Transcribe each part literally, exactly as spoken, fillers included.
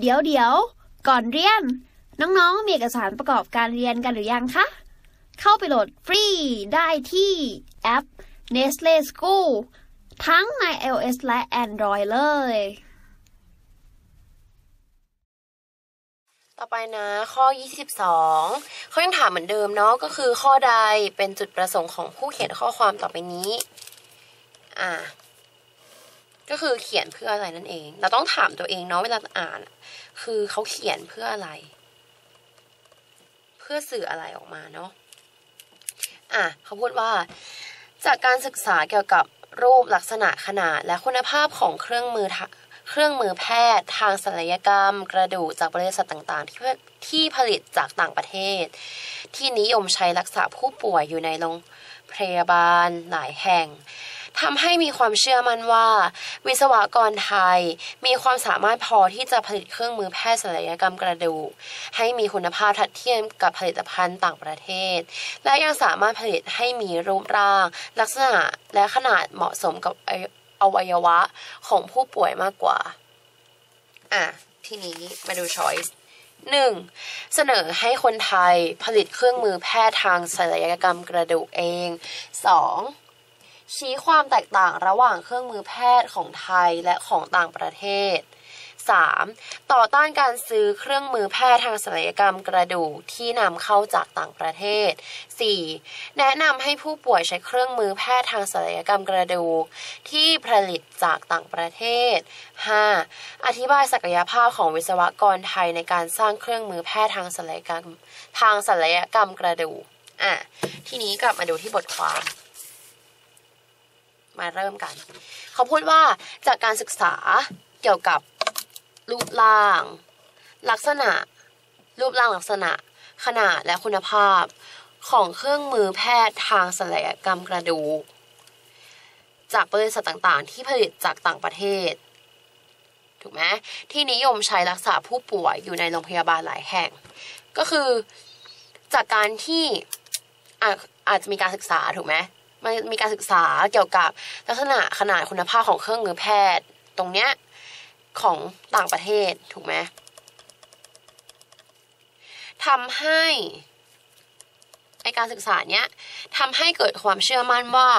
เดี๋ยวเดี๋ยวก่อนเรียนน้องๆมีเอกสารประกอบการเรียนกันหรือยังคะเข้าไปโหลดฟรีได้ที่แอป Nestle School ทั้งใน ไอ โอ เอส และ Android เลยต่อไปนะข้อยี่สิบสองเขายังถามเหมือนเดิมเนาะก็คือข้อใดเป็นจุดประสงค์ของผู้เขียนข้อความต่อไปนี้อ่าก็คือเขียนเพื่ออะไรนั่นเองเราต้องถามตัวเองเนาะเวลาอ่านคือเขาเขียนเพื่ออะไรเพื่อสื่ออะไรออกมาเนาะอ่ะเขาพูดว่าจากการศึกษาเกี่ยวกับรูปลักษณะขนาดและคุณภาพของเครื่องมือเครื่องมือแพทย์ทางศัลยกรรมกระดูกจากบริษัทต่างๆ ที่ที่ผลิตจากต่างประเทศที่นิยมใช้รักษาผู้ป่วยอยู่ในโรงพยาบาลหลายแห่งทำให้มีความเชื่อมั่นว่าวิศวกรไทยมีความสามารถพอที่จะผลิตเครื่องมือแพทย์ศัลยกรรมกระดูกให้มีคุณภาพทัดเทียมกับผลิตภัณฑ์ต่างประเทศและยังสามารถผลิตให้มีรูปร่างลักษณะและขนาดเหมาะสมกับอวัยวะของผู้ป่วยมากกว่าอ่ะทีนี้มาดู choice หนึ่งเสนอให้คนไทยผลิตเครื่องมือแพทย์ทางศัลยกรรมกระดูกเองสองชี้ความแตกต่างระหว่างเครื่องมือแพทย์ของไทยและของต่างประเทศ สาม. ต่อต้านการซื้อเครื่องมือแพทย์ทางศัลยกรรมกระดูกที่นำเข้าจากต่างประเทศ สี่. แนะนำให้ผู้ป่วยใช้เครื่องมือแพทย์ทางศัลยกรรมกระดูกที่ผลิตจากต่างประเทศ ห้า. อธิบายศักยภาพของวิศวกรไทยในการสร้างเครื่องมือแพทย์ทางศัลยกรรมทางศัลยกรรมกระดูกอ่ะทีนี้กลับมาดูที่บทความมาเริ่มกันเขาพูดว่าจากการศึกษาเกี่ยวกับรูปร่างลักษณะรูปร่างลักษณะขนาดและคุณภาพของเครื่องมือแพทย์ทางศัลยกรรมกระดูกจากบริษัทต่างๆที่ผลิตจากต่างประเทศถูกไหมที่นิยมใช้รักษาผู้ป่วยอยู่ในโรงพยาบาลหลายแห่งก็คือจากการที่อาจจะมีการศึกษาถูกไหมมันมีการศึกษาเกี่ยวกับลักษณะขนาดคุณภาพของเครื่องมือแพทย์ตรงเนี้ยของต่างประเทศถูกไหมทำให้ในการศึกษาเนี้ยทำให้เกิดความเชื่อมั่นว่า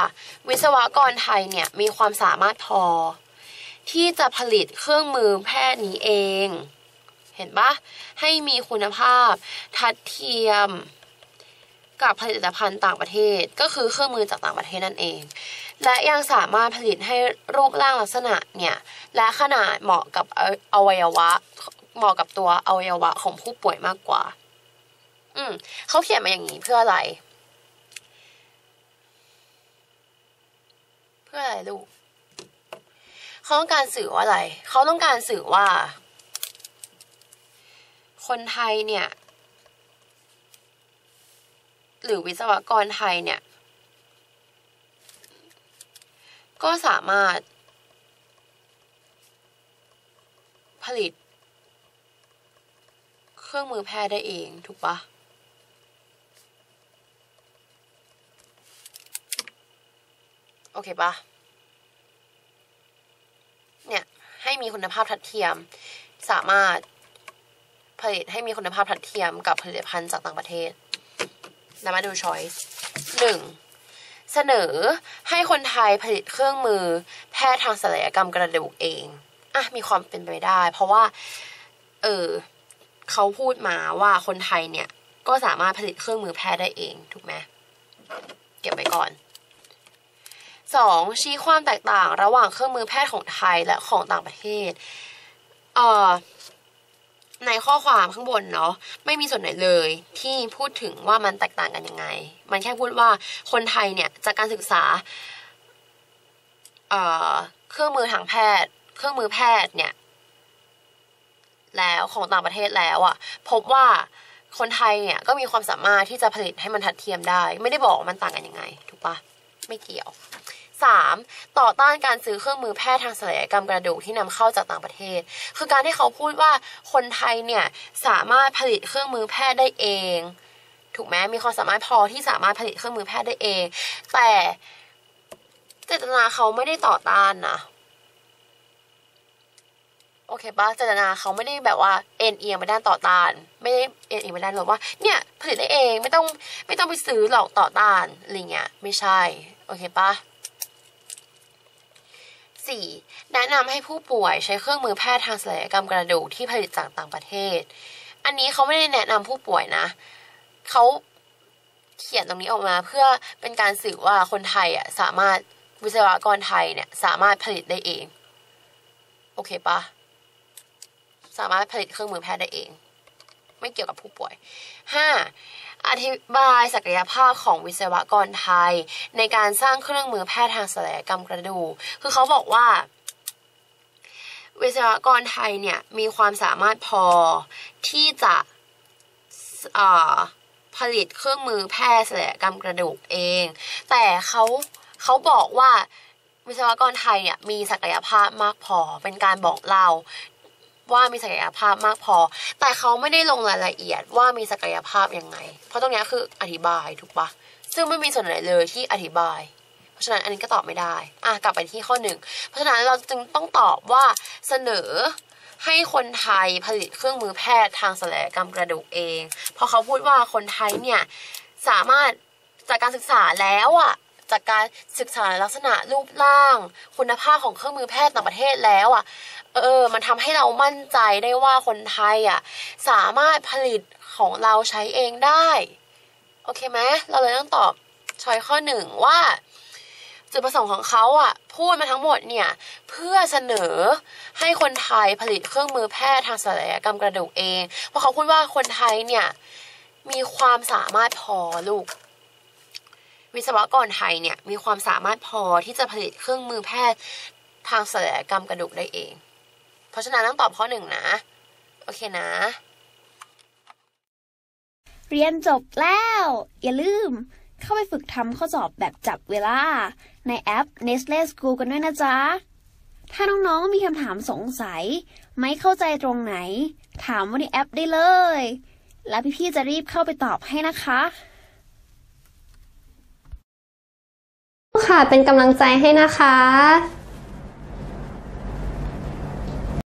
วิศวกรไทยเนี่ยมีความสามารถพอที่จะผลิตเครื่องมือแพทย์นี้เองเห็นปะให้มีคุณภาพทัดเทียมกับผลิตภัณฑ์ต่างประเทศก็คือเครื่องมือจากต่างประเทศนั่นเองและยังสามารถผลิตให้รูปร่างลักษณะเนี่ยและขนาดเหมาะกับอวัยวะเหมาะกับตัวอวัยวะของผู้ป่วยมากกว่าอืมเขาเขียนมาอย่างนี้เพื่ออะไรเพื่ออะไรลูกเขาต้องการสื่อว่าอะไรเขาต้องการสื่อว่าคนไทยเนี่ยหรือวิศวกรไทยเนี่ยก็สามารถผลิตเครื่องมือแพทย์ได้เองถูกปะโอเคปะเนี่ยให้มีคุณภาพทัดเทียมสามารถผลิตให้มีคุณภาพทัดเทียมกับผลิตภัณฑ์จากต่างประเทศเรามาดู choice หนึ่งเสนอให้คนไทยผลิตเครื่องมือแพทย์ทางศัลยกรรมกระดูกเองอ่ะมีความเป็นไปได้เพราะว่าเออเขาพูดมาว่าคนไทยเนี่ยก็สามารถผลิตเครื่องมือแพทย์ได้เองถูกไหมเก็บไว้ก่อนสองชี้ความแตกต่างระหว่างเครื่องมือแพทย์ของไทยและของต่างประเทศเอ่อในข้อความข้างบนเนาะไม่มีส่วนไหนเลยที่พูดถึงว่ามันแตกต่างกันยังไงมันแค่พูดว่าคนไทยเนี่ยจากการศึกษาเอ่อเครื่องมือทางแพทย์เครื่องมือแพทย์เนี่ยแล้วของต่างประเทศแล้วอ่ะพบว่าคนไทยเนี่ยก็มีความสามารถที่จะผลิตให้มันทัดเทียมได้ไม่ได้บอกมันต่างกันยังไงถูกปะไม่เกี่ยวสามต่อต้านการซื้อเครื่องมือแพทย์ทางศัลยกรรมกระดูกที่นำเข้าจากต่างประเทศคือการที่เขาพูดว่าคนไทยเนี่ยสามารถผลิตเครื่องมือแพทย์ได้เองถูกไหมมีความสามารถพอที่สามารถผลิตเครื่องมือแพทย์ได้เองแต่เจตนาเขาไม่ได้ต่อต้านนะ โอเคป่ะเจตนาเขาไม่ได้แบบว่าเอ็นเอียงไปด้านต่อต้านไม่ได้เอ็นเอียงไปด้านลบว่าเนี่ยผลิตได้เองไม่ต้องไม่ต้องไปซื้อหรอกต่อต้านอะไรเงี้ยไม่ใช่โอเคป่ะสี่แนะนำให้ผู้ป่วยใช้เครื่องมือแพทย์ทางศัลยกรรมกระดูกที่ผลิตจากต่างประเทศอันนี้เขาไม่ได้แนะนำผู้ป่วยนะเขาเขียนตรงนี้ออกมาเพื่อเป็นการสื่อว่าคนไทยอ่ะสามารถวิศวกรไทยเนี่ยสามารถผลิตได้เองโอเคป่ะสามารถผลิตเครื่องมือแพทย์ได้เองไม่เกี่ยวกับผู้ป่วย ห้า. อธิบายศักยภาพของวิศวกรไทยในการสร้างเครื่องมือแพทย์ทางศัลยกรรมกระดูกคือเขาบอกว่าวิศวกรไทยเนี่ยมีความสามารถพอที่จะผลิตเครื่องมือแพทย์ศัลยกรรมกระดูกเองแต่เขาเขาบอกว่าวิศวกรไทยเนี่ยมีศักยภาพมากพอเป็นการบอกเล่าว่ามีศักยภาพมากพอแต่เขาไม่ได้ลงรายละเอียดว่ามีศักยภาพยังไงเพราะตรงนี้คืออธิบายถูกปะซึ่งไม่มีส่วนไหนเลยที่อธิบายเพราะฉะนั้นอันนี้ก็ตอบไม่ได้อ่ะกลับไปที่ข้อหนึ่งเพราะฉะนั้นเราจึงต้องตอบว่าเสนอให้คนไทยผลิตเครื่องมือแพทย์ทางศัลยกรรมกระดูกเองเพราะเขาพูดว่าคนไทยเนี่ยสามารถจากการศึกษาแล้วอ่ะจากการศึกษาลักษณะรูปร่างคุณภาพของเครื่องมือแพทย์ต่างประเทศแล้วอ่ะเออมันทำให้เรามั่นใจได้ว่าคนไทยอ่ะสามารถผลิตของเราใช้เองได้โอเคไหมเราเลยต้องตอบชอยข้อหนึ่งว่าจุดประสงค์ของเขาอ่ะพูดมาทั้งหมดเนี่ยเพื่อเสนอให้คนไทยผลิตเครื่องมือแพทย์ทางศัลยกรรมกระดูกเองเพราะเขาพูดว่าคนไทยเนี่ยมีความสามารถพอลูกวิศวกรไทยเนี่ยมีความสามารถพอที่จะผลิตเครื่องมือแพทย์ทางศัลยกรรมกระดูกได้เองเพราะฉะนั้นต้องตอบข้อหนึ่งนะโอเคนะเรียนจบแล้วอย่าลืมเข้าไปฝึกทำข้อสอบแบบจับเวลาในแอป Nestle School กันด้วยนะจ๊ะถ้าน้องๆมีคำถามสงสัยไม่เข้าใจตรงไหนถามว่าในแอปได้เลยแล้วพี่ๆจะรีบเข้าไปตอบให้นะคะค่ะเป็นกำลังใจให้นะคะ